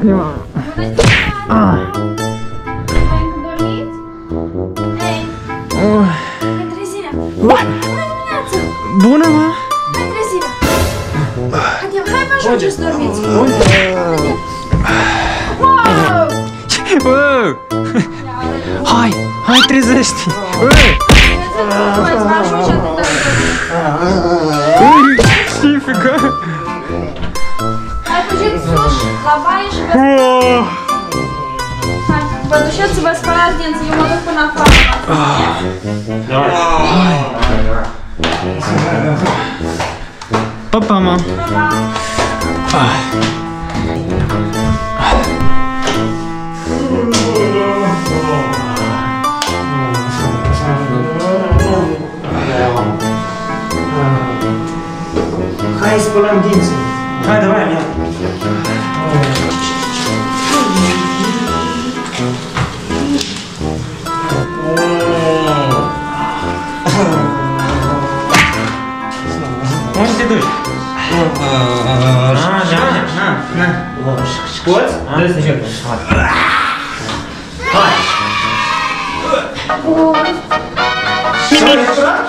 Prima. Ai încă dormit? Hei! Bună trezirea! Bună dimineața! Bună, mă! Bună trezirea! Adio, hai vă ajunge să dormiți! Wow! Hai! Hai, trezește! Hai, fugiți sus, la baie și vă... Hai, vă duceți să vă spălați dinții, eu mă duc până afară. Opa, mă! Pa! Hai, spălăm dinții! Hai, dă-mi aia! Unde te duci? Poți? Trebuie să încercăm! Hai! S-a recurat?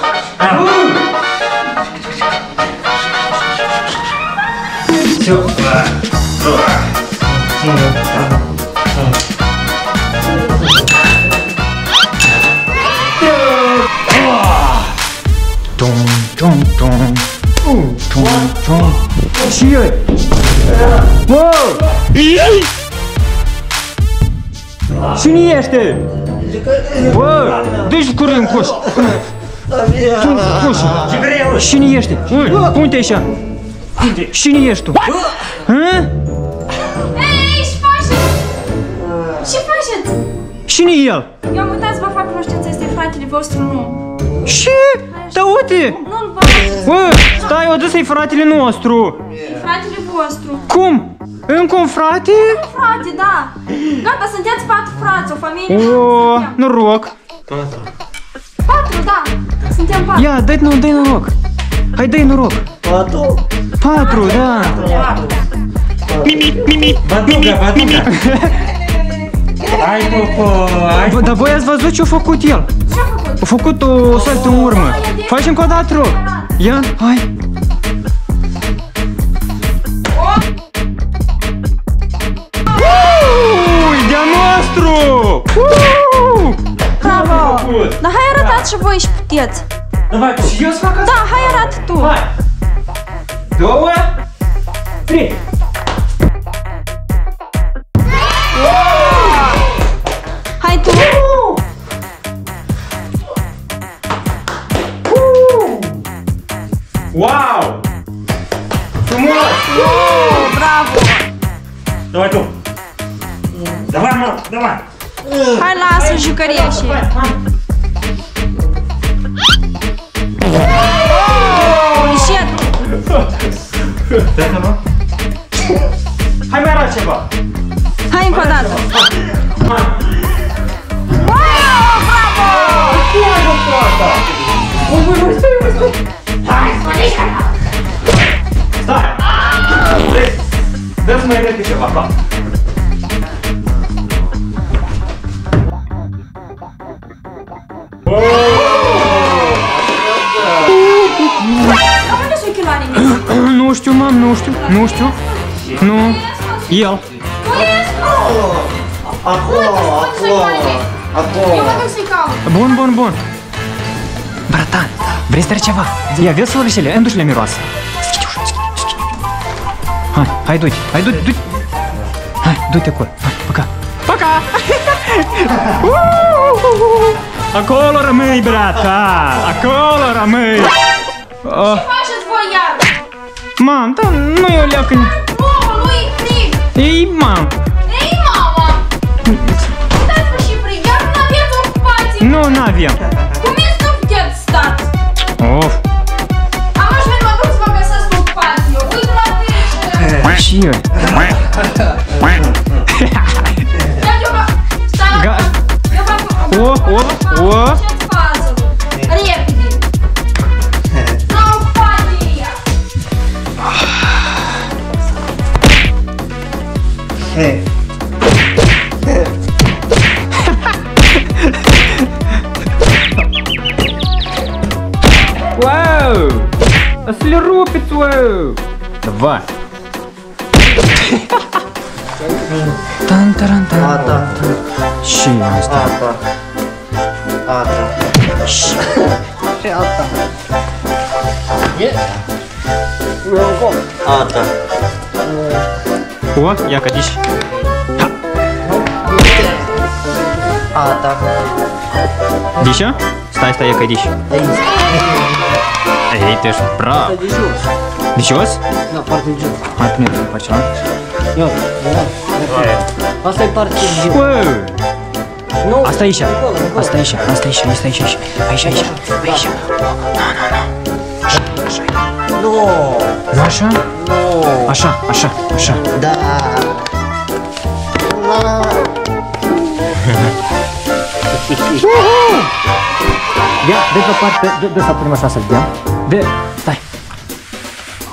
Все. Том-том-том. Том-том. Чьей? Воу! Ей! Что не ешь ты? Воу! Дай же курим кость. Кость. Что не ешь ты? Пунь ты еще. Și nu ești tu? Ei, și faceți! Și faceți! Și nu el! Eu am uitat să vă fac cunoștință, este fratele vostru, nu. Ce? Da, uite! Nu-l văd! Stai, o dată să-i fratele nostru! E fratele vostru! Cum? Încă un frate? Încă un frate, da! Gata, sunteți 4 frați, o familie... O, noroc! 4, da! Suntem 4! Ia, dă-i noroc! Hai, dă-i noroc! 4, da! Mimit, mimit, mimit, mimit! Hai, popo! Dar voi ați văzut ce-a făcut el? Ce-a făcut? A făcut o saltă în urmă. Faci încă o dată! Ia, hai! Uuu, de-a nostru! Bravo! Dar hai arătați și voi și puteți! Și eu să fac asta? Da, hai arată tu! Hai! 2, 3. Hai tu! Wow! Frumos! Bravo! Давай tu! Давай, mă! Давай! Hai, lasă jucăria și hai mai arăt ceva! Hai încă o dată! Wow! Bravo! Ce ai făcut asta? Stai! Hai, spune-i-a! Stai! Dă-ți mai repede ceva! Nu știu, mam, nu știu, nu știu. Nu, el. Bun, bun, bun. Bratan, vrei să dai ceva? Ia, vezi florișele, înduși-le miroasă. Hai, hai, du-te, hai, du-te. Hai, du-te acolo, hai, păca. Păca! Acolo rămâi, brata, acolo rămâi. Mam, dar nu e o leacă... Ei, mam! Ei, mama! Stați-vă și frig, iar nu aveți ocupație! Nu, n-aveam! Cum ești nu puteți stați? Of! Am așa mă duc să vă găsesc ocupație, eu uit la tine și... Și eu! Deci eu vă... Stai la... Eu vă... O, o, o! Faceți puzzle-ul! Repede! N-au ocupație! Вау! Ослерупец, вау! Два. Тан-таран-тан. Щи-ата. Ата. Щи-ата. Нет? Ата. О, я катись. Ата. Дича? Стай, я катись. Эй, ты ж прав. Дичос? Да, партнер. Почему? Нет, Asta e partea de... Asta e aici. Asta e aici. Asta e aici. Asta e aici. Aici, aici. Aici. Nu, nu, nu. Așa? Nu. Așa, așa, așa. Da. Ia, de pe parte, de asta prima asta să-l dea. De, stai.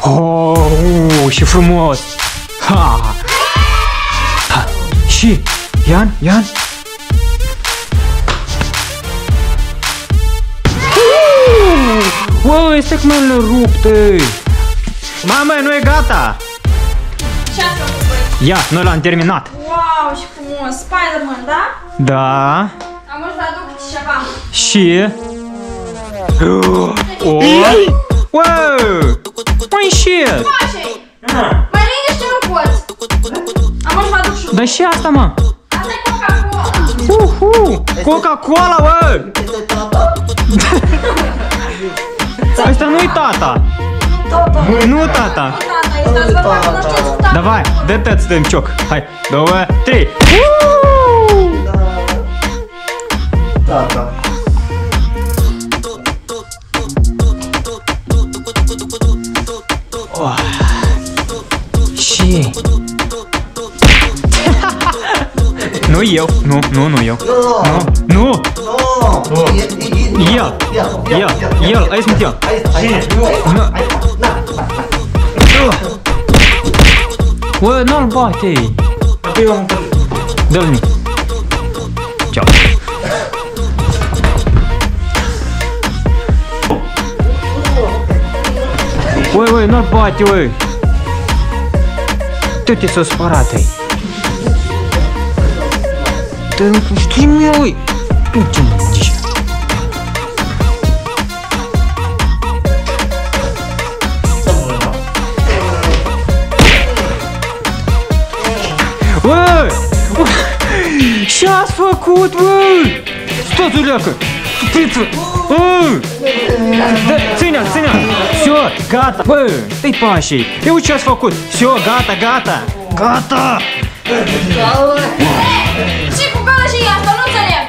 Oh, și frumos. Ha! Și, Ian? Wow, este cum le rupte! Mama, nu e gata! Ce ați făcut voi? Ia, noi l-am terminat! Wow, ce frumos! Spider-Man, da? Da! Am vrut să aduc ceva! Și... Oh! Wow! Mai shit! Mai liniște, nu poți! Da și asta, mă? Asta e Coca-Cola! Uhu! Coca-Cola, bă! Asta nu-i tata! Nu tata! Davai, dă-te-ți stăm cioc! Hai, 2, 3! Tata! Și... Nu eu, nu eu. Nu! El, aici sunt eu. Bă, nu-l bate! Dă-l mie. Ceau. Ui, nu-l bate, ui! Te s-o sparat-i. Ты пусти милый! Тут ты молодец! Эй! Сейчас факут! Эй! Что ты ляка? Птица! Эй! Цыня! Все, гата! Эй! Ты пащий! И вот сейчас факут! Все, гата! Гата! Și cu gală și asta, nu înțeleg!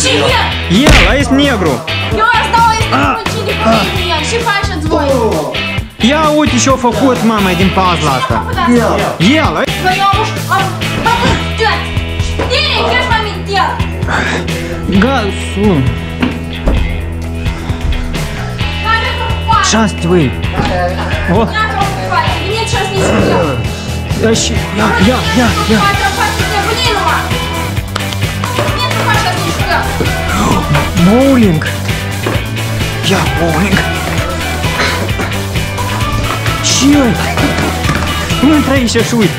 Și el! El, a este negru! Eu asta o este muncit cu el, și faceți voi! Ia uite ce-a făcut mama din puzzle asta! El! Că eu am făcut toți! Știi că aș amintea! Gasul! Șanse, băi! Ia-l ocupați, vine ce-aș nici eu! Дальше. Я. Боулинг. Я боулинг. Чёрт. Ну, трои сейчас шует.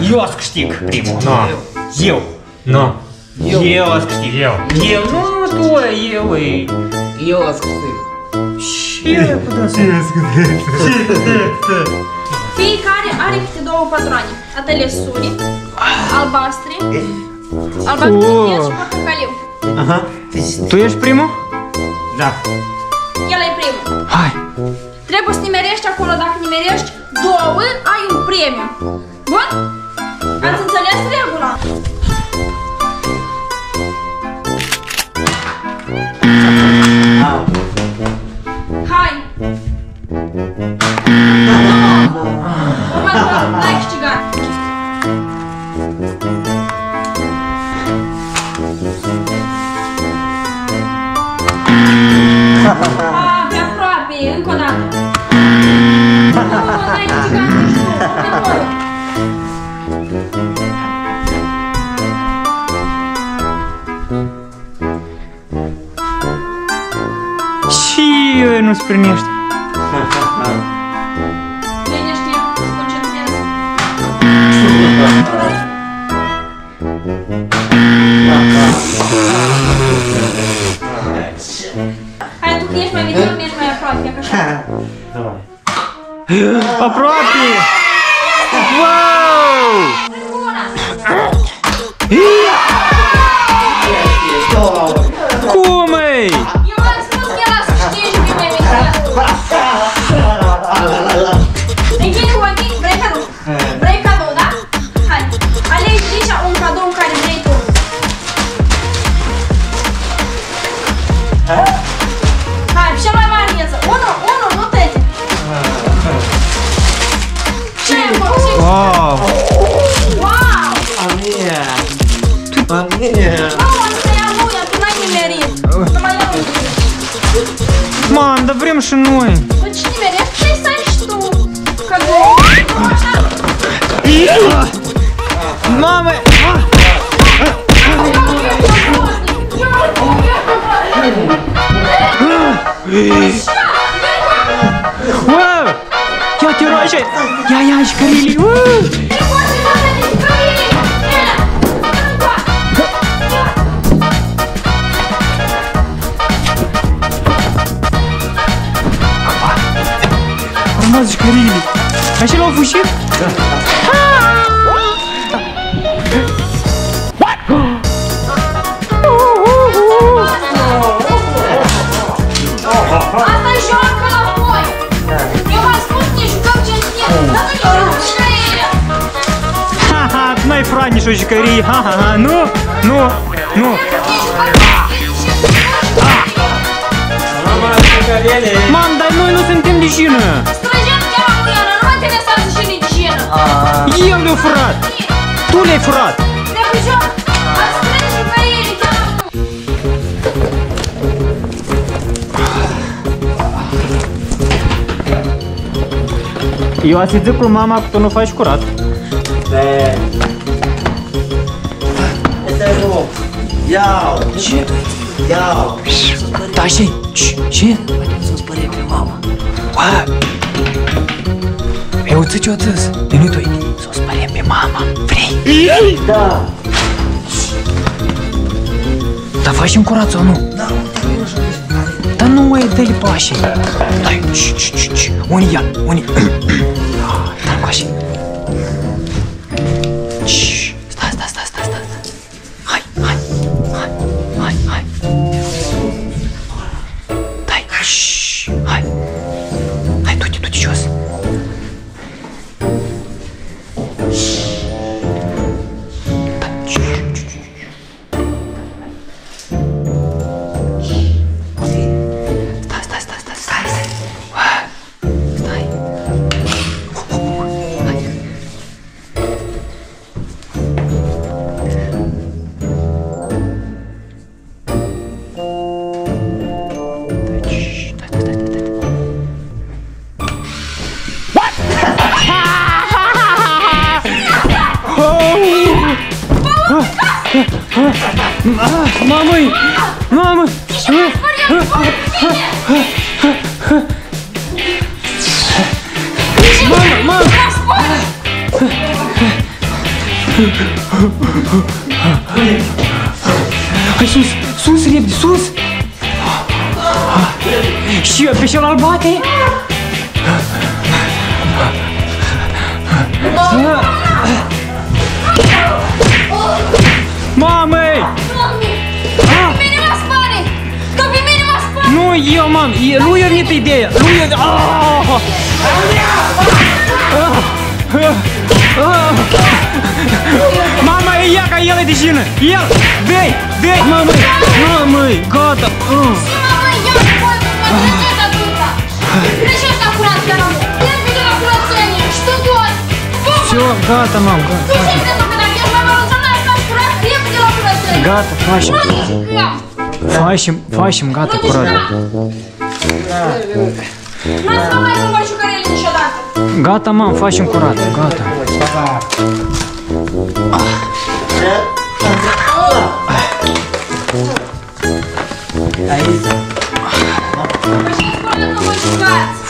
Ёскштик. Но. Ел. Но. Eu, nu tu, eu. Eu ascultă. Fiecare are câte două patroane. Atelesuri, albastri, albastri și portocaliu. Aha. Tu ești primul? Da. El e primul. Hai. Trebuie să nimerești acolo. Dacă nimerești două, ai un premiu. Bun? Ați înțeles regula? Hai! Următorul, l-ai câștigat! nu-ți primești. Bine știe, îți concentrează. Hai, tu că ești mai vizibil, ești mai aproape, că așa. Aproape! Wow! Cum e? Eu am spus că era să știi și mai mică. Închide cu mine, vrei cadou? Vrei cadou, da? Hai, alegi deja un cadou în care vrei tu. Hai, cea mai mare viață. Unul, nu tăte. Ce ai făcut? Wow! Wow! Ania! Ania! Мам, да время шиной. Почти мере, ты знаешь, что? Кого? Мамы! Вау! Я тирочек! Я шкарили! Așa l-au fușit? Da. Asta joacă la voi! Eu v-am spus că jucăm ce-nțină! Dar nu e rușine! Ha-ha, tu n-ai furat nici o jucărie! Ha-ha-ha, nu! Mam, dar noi nu suntem de jină! Eu le-am furat! Tu le-ai furat! Ne-am ușor! Ați strâns și pe ele chiar acum! Eu ați zic cu mama că tu nu faci curat. Băi! Este rog! Iau! Ce? Iau! Da, ce? Ce? Haide să-mi spărie pe mama! Eu ți ce-o țâs? Minutui, s-o spăliem pe mama. Vrei? Da! Dar facem curat sau nu? Da, dar nu mai dă-i pe așa. Dai, unii ia, unii. Dar cu așa. Stai. Hai. Dai, hai. Hai, du-te jos. Мамой! Мамой! Еще раз порядок! Мама! Сус! Сус, ребят! Сус! Еще пришел арбаты! Мамой! Nu eu, mam, nu i-a venit ideea, nu i-a venit... Mama, ia ca el e de jină, el, dă-i, dă-i, mamă-i, gata. Și mamă, ia cu vorbă, mă treceți atâta. Treceți la curat, chiar amul, ia-mi vedea la curățenie, știu doar. Все, gata, mam, gata. Tu ce-i crezi, că dacă ești mai valuzat, n-ai faci curat, ia-mi vedea la curățenie. Gata, facem. Nu nici cap. Facem, gata, curat. Gata, mam, facem curat, gata.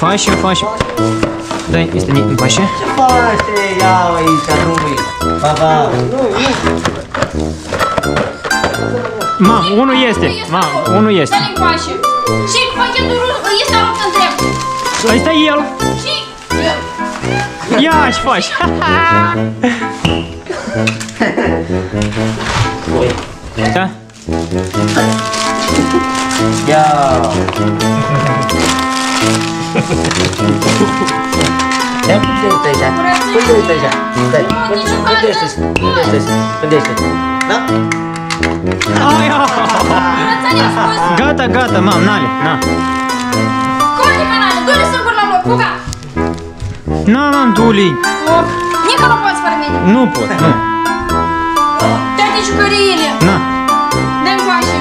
Faci, faci. Dai, este din pași. Ce faci? Iau aici, nu-i. Baba. Mam, unul este. Mam, unul este. Dă-l în pași. Și pachetul este aruncat în drept. Asta e el. Și el. Ia și faci. Da? Iau. Ia puteți așa, puteți așa. Stai, puteți-ți, puteți-ți, puteți-ți. Da? Gata, gata, mam, n-ale, na. Corte pe n-ale, du-le singur la loc, buca. Na, mam, du-le. Nică nu poți fără mine. Nu pot, nu. Toate jucăriile. Na. Dă-mi coașe.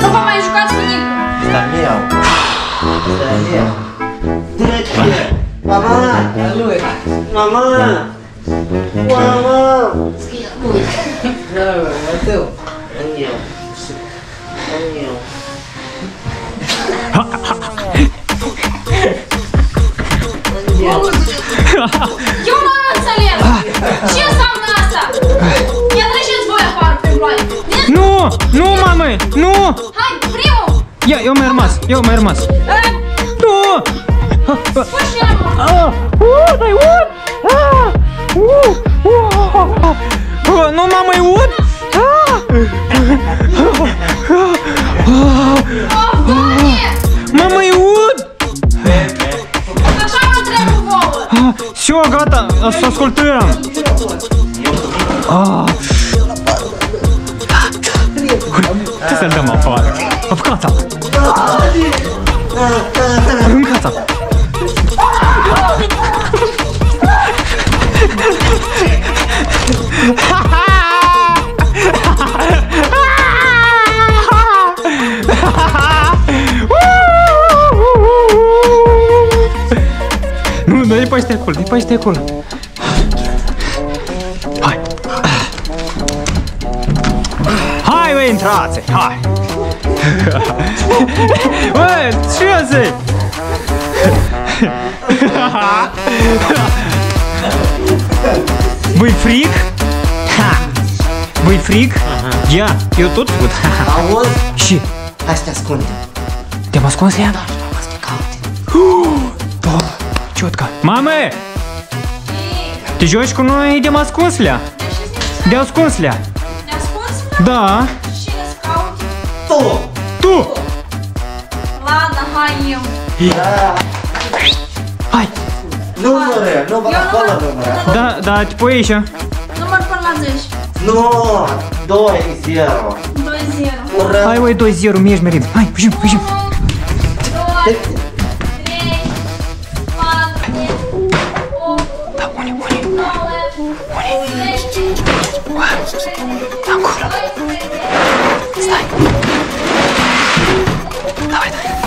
Nu vă mai jucați cu Nică. Stai, iau. Stai, iau. Mama! Mama! Mama! Ateu! Anghel! Anghel! Eu nu înțeleg! Ce înseamnă asta? Ia treceți voi afară pe ploaie! Nu! Nu, mamă! Nu! Hai, primul! Ia, eu mi-ai rămas! Eu mi-ai rămas! Nu! Nu, mamă, e ud! Mamă, e ud! Așa nu trebuie vouă! Все, gata, să ascultăm! Ce să-l dăm afară? Apăcața! Aruncața! Nu, dă-i pe ăștia acolo, dă-i pe ăștia acolo. Hai! Hai, băi, intrați! Hai! Băi, ce zi? Вы фрик? Вы фрик? Я. Eu tot fut. Auzi? Și? Hai să te ascundem. Te-am ascuns, Leana? Da, am ascuns pe caute. Ciotca. Mame! Te joci cu noi de-am ascuns, Lea? De-am ascuns, Lea? De-am ascuns, Lea? Da. Și îți caute? Tu! Tu! Lana, hai eu. Hai! Număr, număr, acolo număr. Da, da, te pui aici. Număr până la 10. Nu, 2-0. 2-0. Hai, oi, 2-0, mi-ești merim. Hai, pujim, pujim. 2, 3, 4, 8, 9, 10. Acolo. Stai. Dai, dai.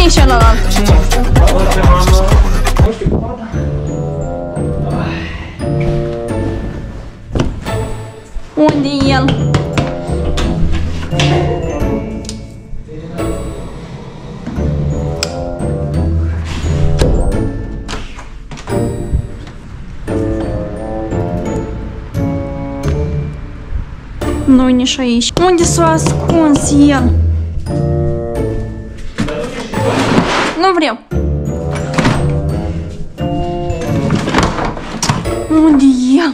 vine celălalt. Unde e el? Nu-i nici aici. Unde s-a ascuns el? Nu vreau. Unde e el?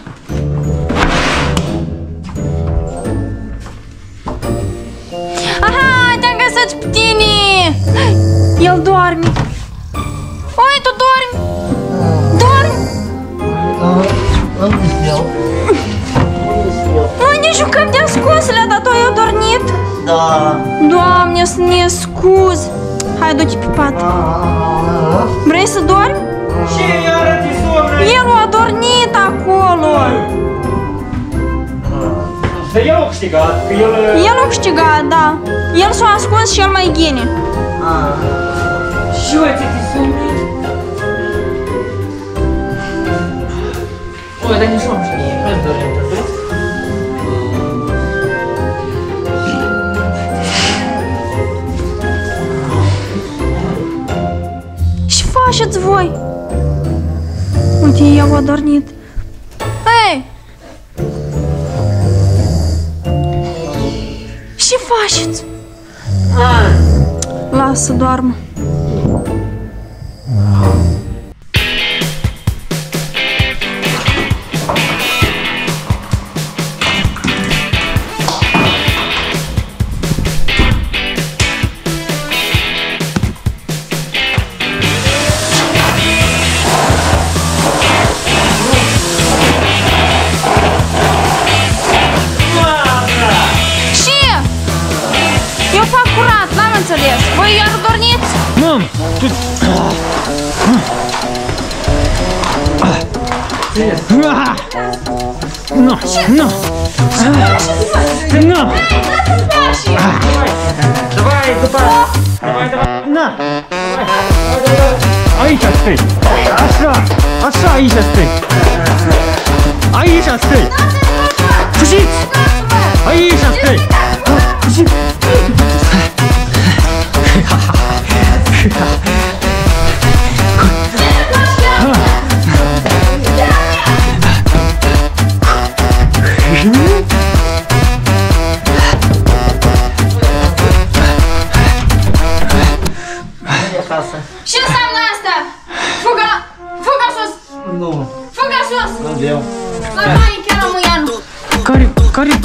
Aha, te-am găsit pe tine! El doarme. Oi, tu dormi! Dormi! Noi ne jucăm de ascunsele, dar tu ai adormit? Da. Doamne, să ne scuzi. Hai, du-te pe pat. Vrei să dormi? Ce iarăți somnul? El a adormit acolo. Dar el a câștigat. El a câștigat, da. El s-a ascuns și el mai gine. Și iarăți somnul. Oi, dar ne somnul și mie. Vreți dormi? Faceți voi! Uite, eu a dormit. Ei! Ce faceți? Lasă, doarmă. Nu, nu! Nu! Давай, тупая! Давай, давай! На! Aici stai! Așa! Așa, aici stai! Aici stai! Fugiți! Aici stai! Fugiți! Ce înseamnă asta? Fuga! Fuga sus! Nu! Fuga sus! Nu vreau! La baie chiar am uianul! Care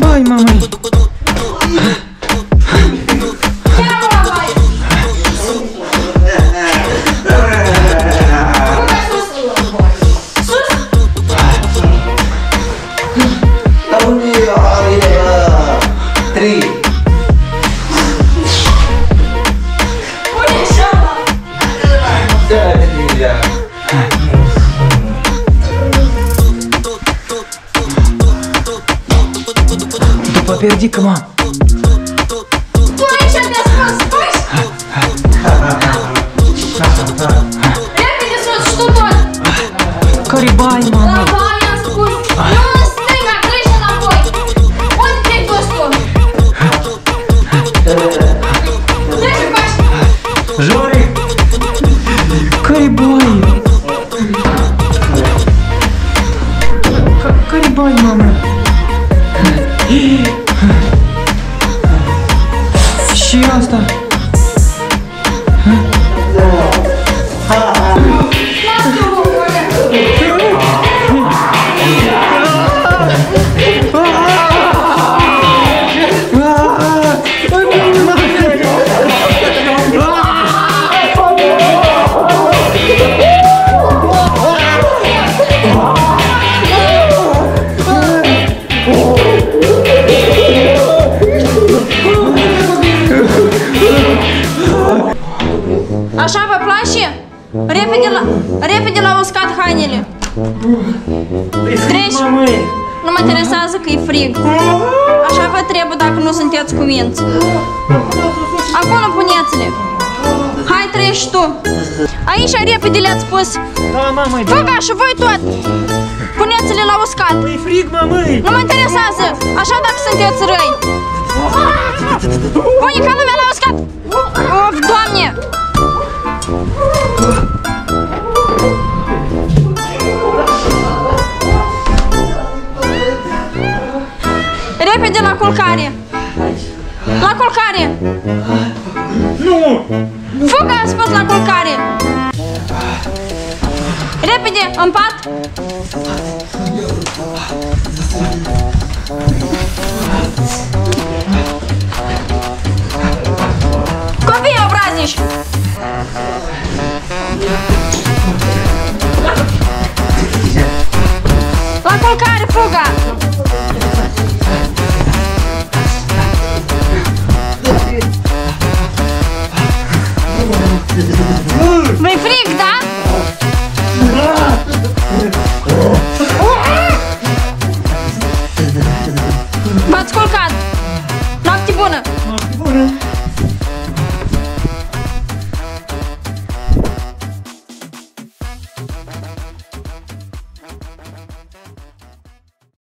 baie, mama? Chiar am la baie! Fuga sus! Sus! La unii are 3. Перди-ка, мам. Ой, что ты спускаешь? Я принесу, что тут? Карибай, мама. Карибай, я спускаюсь. Ну, он стык, а крыша на бой. Он теперь доску. Держи, Паш. Жорик. Карибай. Карибай, мама. Și asta? Așa vă place? Repede la uscat hainele. Treci? Nu mă interesează că e frig. Așa vă trebuie dacă nu sunteți cuvinți. Acolo puneți-le. ești tu. Aici repede le-ați pus. Da, mama, e bine. Bă, și voi tot. Puneți-le la uscat. E frig, mamă. Nu mă interesează. Așa dacă sunteți răi. Pune ca lumea la uscat. Of, Doamne. Repede la culcare. La culcare. Nu! Fugă, am spus, la culcare! Repede, în pat! Copii obraznici! La culcare, fuga! Vă-i frig, da? V-ați culcat! Noapte bună! Noapte bună!